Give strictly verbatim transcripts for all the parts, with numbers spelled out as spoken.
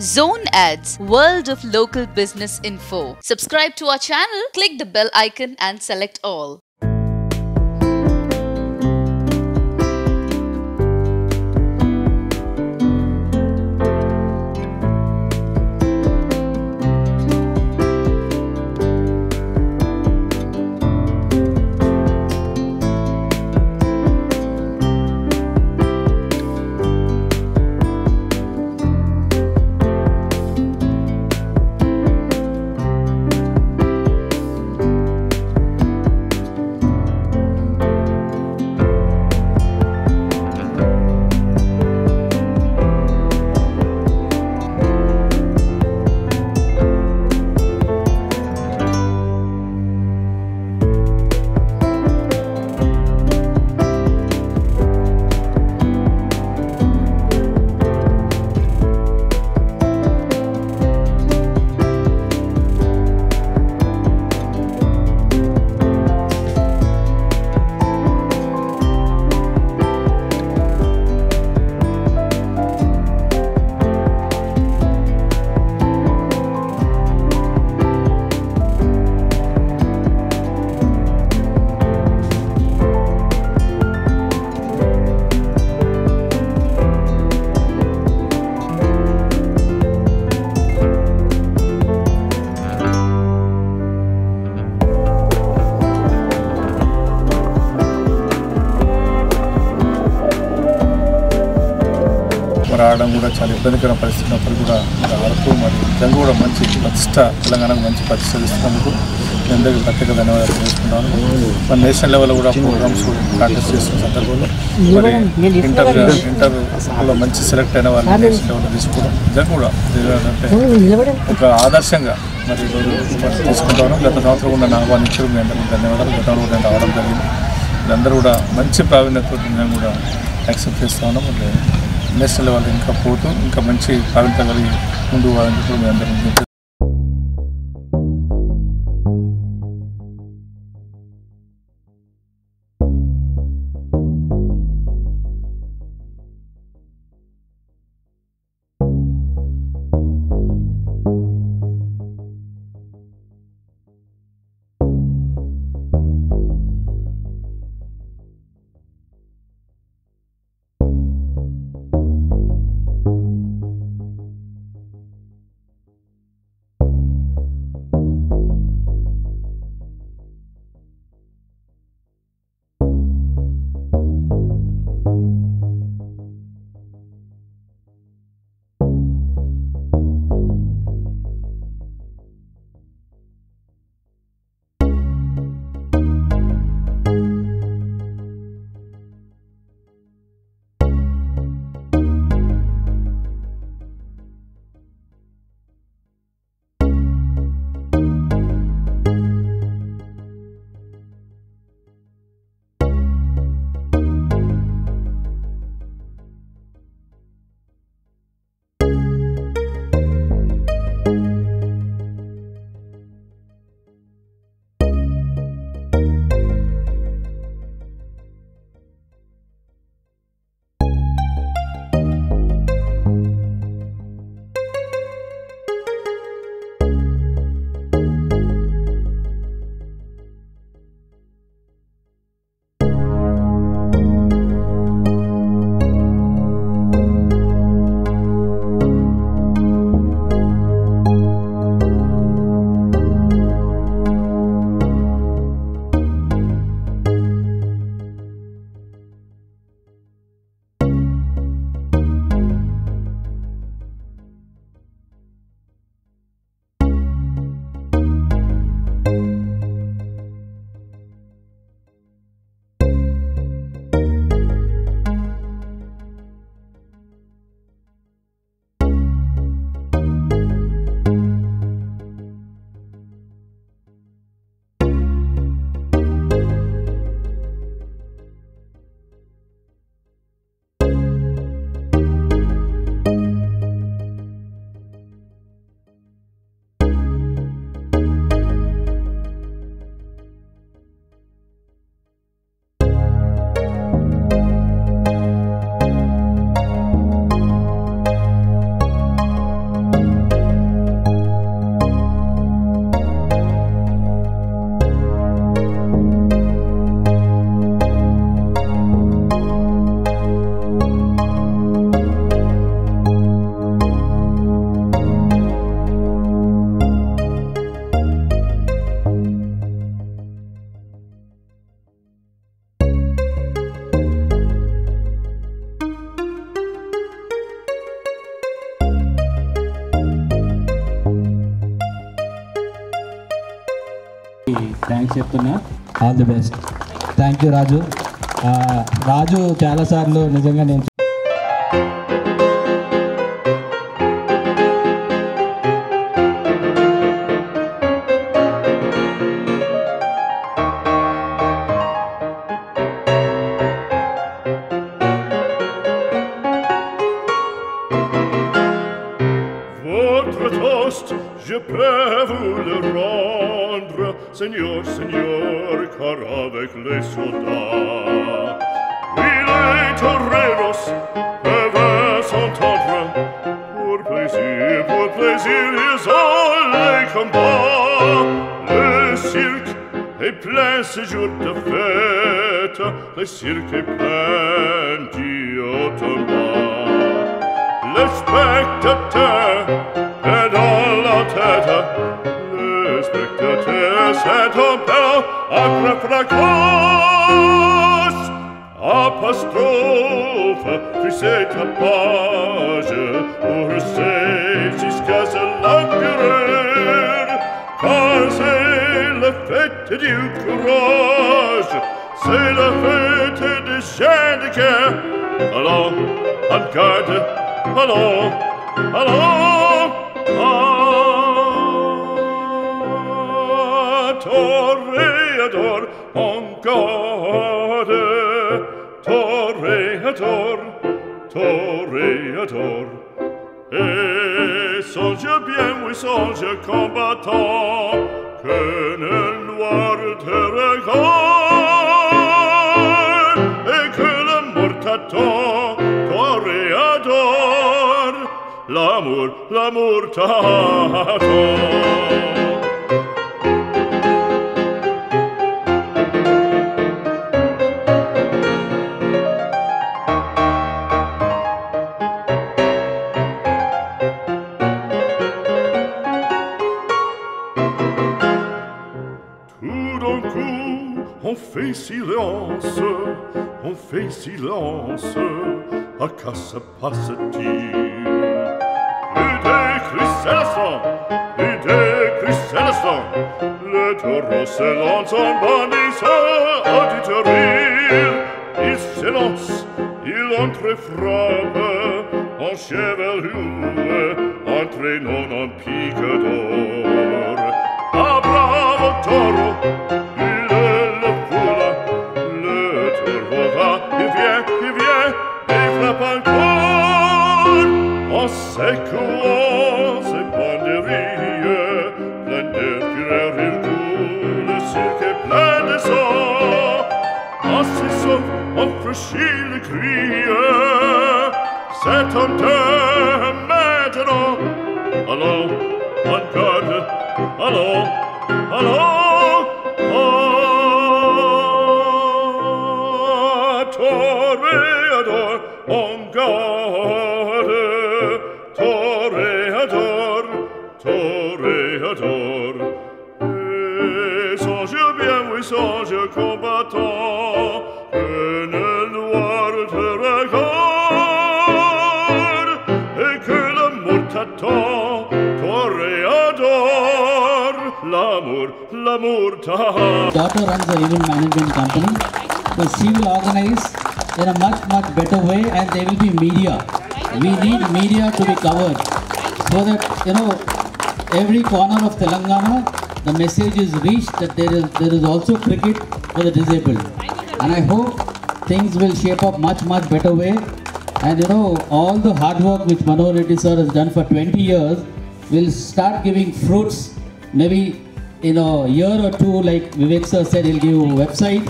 Zone Ads, World of Local Business Info. Subscribe to our channel, click the bell icon and select all. కూడా చాలా ఇబ్బందికర పరిస్థితున్నప్పుడు కూడా అరకు మరియు జంగు కూడా మంచి ప్రతిష్ట తెలంగాణకు మంచి ప్రతిష్ట ఇస్తున్నందుకు అందరికీ ప్రత్యేక ధన్యవాదాలు తెలుపుతున్నాను. మన నేషనల్ లెవెల్లో కూడా ప్రోగ్రామ్స్ కండక్ట్ చేసిన సందర్భంలో మరి ఇంటర్ ఇంటర్లో మంచి సెలెక్ట్ అయిన వాళ్ళని నేషనల్ లెవెల్లో తీసుకోవడం జంగు కూడా అంటే ఒక ఆదర్శంగా మరి తీసుకుంటాను. గత సంవత్సరం కూడా నా వాళ్ళిద్దరు మీ అందరికీ ధన్యవాదాలు. గతంలో కూడా నేను రావడం జరిగింది. వీళ్ళందరూ కూడా మంచి ప్రావీణ్యతో నేను కూడా యాక్సెప్ట్ చేస్తూ ఉన్నాం. नेशनल लेवल इंका पोतू इंका मंची प्रावीण्य కలిగి ముందు వాళ్ళని అందరికీ థ్యాంక్స్ చెప్తున్నా. All the best. Thank you Raju. Raju చాలాసార్లు నిజంగా నేను Je peux vous le rendre, Seigneur, Seigneur, car avec les soldats, oui, les toreros peuvent s'entendre. Pour plaisir, pour plaisir, ils ont les combats. Le cirque est plein ce jour de fête, le cirque est plein d'Ottomans. Le spectateur est dans la tête, le spectateur s'est en peur, après fracas, apostrophe, puis c'est un page, pour c'est jusqu'à ce l'enquereur, car c'est la fête du courage, c'est la fête des gens de guerre. Allons, en garde, allons, allons. Ah, toreador, on guard, toreador, toreador. Et songe bien, oui, songe combattant, que le noir te regarde et que la mort t'attend, toreador. L'amour, l'amour t'attend. On fait silence, on fait silence, à quoi se passe-t-il? Plus des cristallisons, plus des cristallisons, le taureau se lance en bandissant à du terril. Il se lance, il entrefrappe, en chevelure, entraînant un pic d'or. Ah, bravo taureau! Secouant ses banderilles, plein de fureur, il coule, le cirque est plein de sang. En ses sauve, on franchit le crieux, c'est en deux maintenant. Allons, en garde, allons, allons. Ah, toreador, en garde. Toréador, toréador, et songe bien, oui, songe combattant, que le noir te regarde et que l'amour t'attend, toréador, l'amour, l'amour t'attend. Doctor runs the event management company, so she will organize in a much, much better way, and there will be media. We need media to be covered so that, you know, every corner of Telangana, the message is reached that there is there is also cricket for the disabled. And I hope things will shape up much, much better way. And, you know, all the hard work which Manohar Reddy sir has done for twenty years will start giving fruits maybe in a year or two. Like Vivek sir said, he'll give you a website.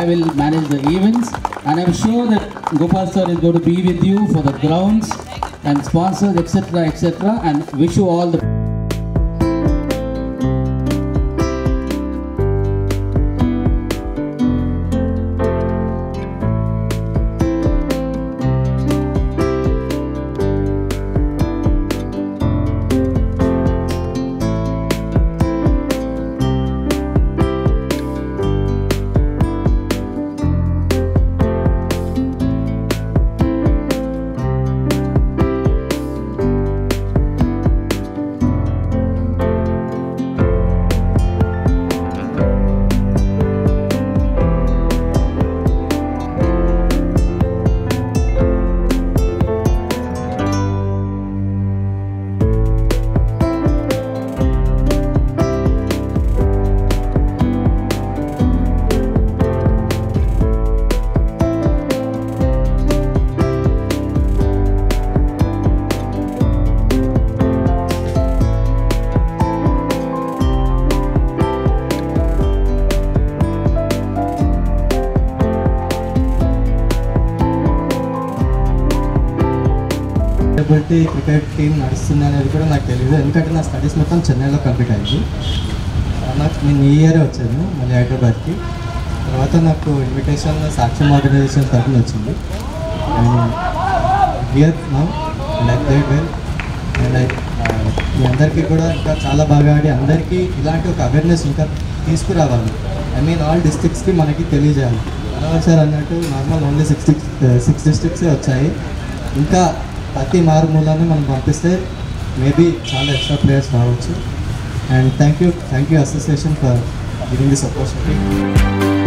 I will manage the events, and I'm sure that Gopal sir is going to be with you for the grounds and sponsors, et cetera, et cetera, and wish you all the the cricket team Madison and everyone like television. I have studies with them Chennai complete. I have been year of Chennai, Hyderabad. After that, I invitation to Saksham organization. And here now, like they will. And I, under ki kuda inka chala baga adi under ki ilanti oka awareness inka teeskuravali. I mean all districts ki manaki teliyajali. Anavacharu annattu normal only six six districts e vachayi. Inka Tati Mahar Mulanam manam pampiste maybe chala extra players ravochu. And thank you, thank you association for giving this opportunity.